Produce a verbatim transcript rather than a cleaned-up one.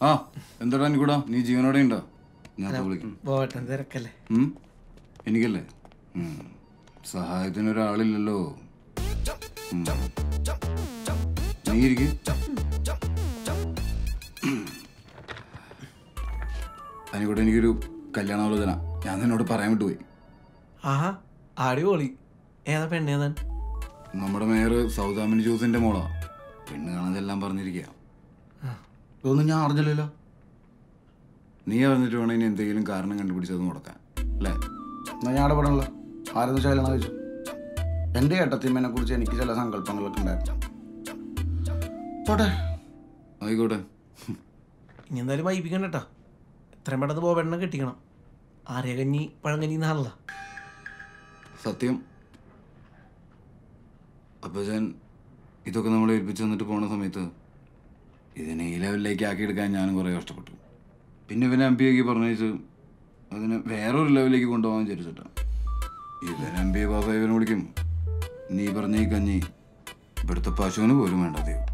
Ah, and the run good up, need you not in the boat and their kelly. Hm? Any gilly? Hm. Sahai dinner a little low. And you got any group, Kalyana Lodana, and then not a param do it. Aha, are you only? Another pen, Nathan? Number of error, South Amin Jews in the Mola. Pin another lumber near Golden Near the turning in the healing garden and which is Morta. Let Nayada Badala, are the child knowledge. And they are Tathim and a good and Kizalas uncle Pangal conduct. Potter, I go to in the way began at a tremor of the Bob and Nagatina. Are you any Panganina Halla? Satim Abajan Itokanamate between the two corners of meter. Is an eleven lake acid Ganyan or a stopper. Pinnavanampi or Nature, and then a very lovely one down Jerusalem. Is an M B A of Evan Wilkim. Neighbor Nikani, but the Pashon would remember you.